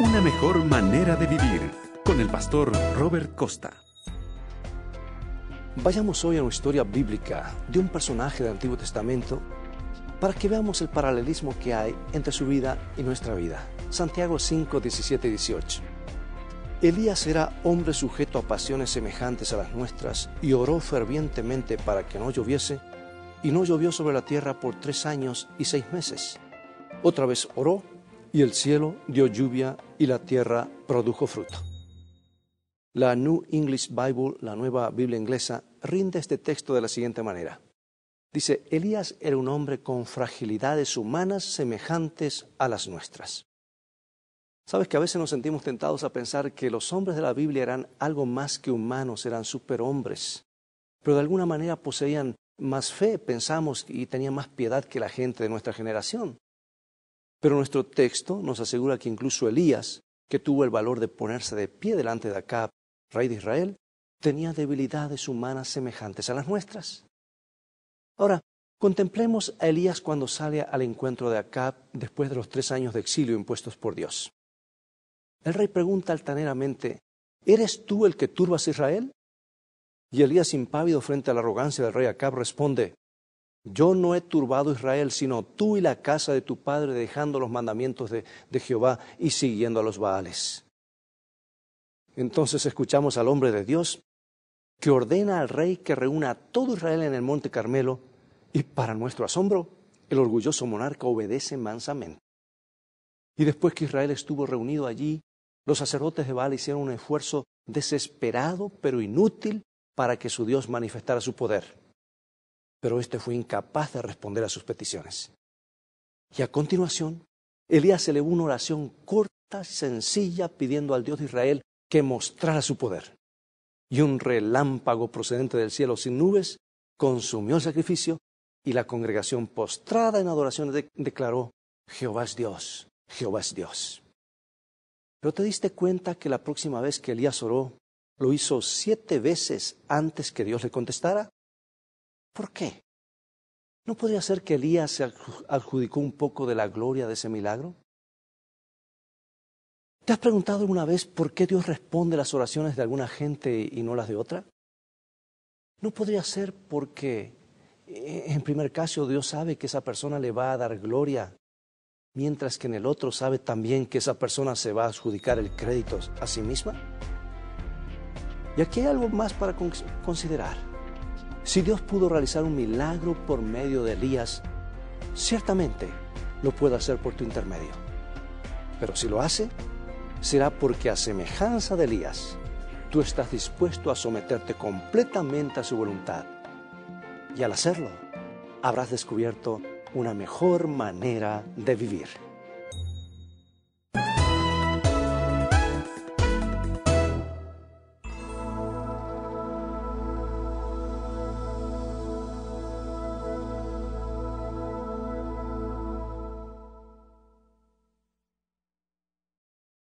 Una mejor manera de vivir, con el pastor Robert Costa. Vayamos hoy a una historia bíblica de un personaje del Antiguo Testamento para que veamos el paralelismo que hay entre su vida y nuestra vida. Santiago 5, 17 y 18. Elías era hombre sujeto a pasiones semejantes a las nuestras y oró fervientemente para que no lloviese, y no llovió sobre la tierra por 3 años y 6 meses. Otra vez oró, y el cielo dio lluvia y la tierra produjo fruto. La New English Bible, la nueva Biblia inglesa, rinde este texto de la siguiente manera. Dice, Elías era un hombre con fragilidades humanas semejantes a las nuestras. Sabes que a veces nos sentimos tentados a pensar que los hombres de la Biblia eran algo más que humanos, eran superhombres, pero de alguna manera poseían más fe, pensamos, y tenían más piedad que la gente de nuestra generación. Pero nuestro texto nos asegura que incluso Elías, que tuvo el valor de ponerse de pie delante de Acab, rey de Israel, tenía debilidades humanas semejantes a las nuestras. Ahora, contemplemos a Elías cuando sale al encuentro de Acab después de los 3 años de exilio impuestos por Dios. El rey pregunta altaneramente, ¿eres tú el que turbas a Israel? Y Elías, impávido frente a la arrogancia del rey Acab, responde, yo no he turbado a Israel, sino tú y la casa de tu padre, dejando los mandamientos de Jehová y siguiendo a los Baales. Entonces escuchamos al hombre de Dios que ordena al rey que reúna a todo Israel en el monte Carmelo, y para nuestro asombro, el orgulloso monarca obedece mansamente. Y después que Israel estuvo reunido allí, los sacerdotes de Baal hicieron un esfuerzo desesperado pero inútil para que su Dios manifestara su poder. Pero éste fue incapaz de responder a sus peticiones. Y a continuación, Elías elevó una oración corta, sencilla, pidiendo al Dios de Israel que mostrara su poder. Y un relámpago procedente del cielo sin nubes consumió el sacrificio, y la congregación, postrada en adoración, declaró, Jehová es Dios, Jehová es Dios. Pero te diste cuenta que la próxima vez que Elías oró, lo hizo 7 veces antes que Dios le contestara. ¿Por qué? ¿No podría ser que Elías se adjudicó un poco de la gloria de ese milagro? ¿Te has preguntado alguna vez por qué Dios responde las oraciones de alguna gente y no las de otra? ¿No podría ser porque, en primer caso, Dios sabe que esa persona le va a dar gloria, mientras que en el otro sabe también que esa persona se va a adjudicar el crédito a sí misma? Y aquí hay algo más para considerar. Si Dios pudo realizar un milagro por medio de Elías, ciertamente lo puede hacer por tu intermedio. Pero si lo hace, será porque a semejanza de Elías, tú estás dispuesto a someterte completamente a su voluntad. Y al hacerlo, habrás descubierto una mejor manera de vivir.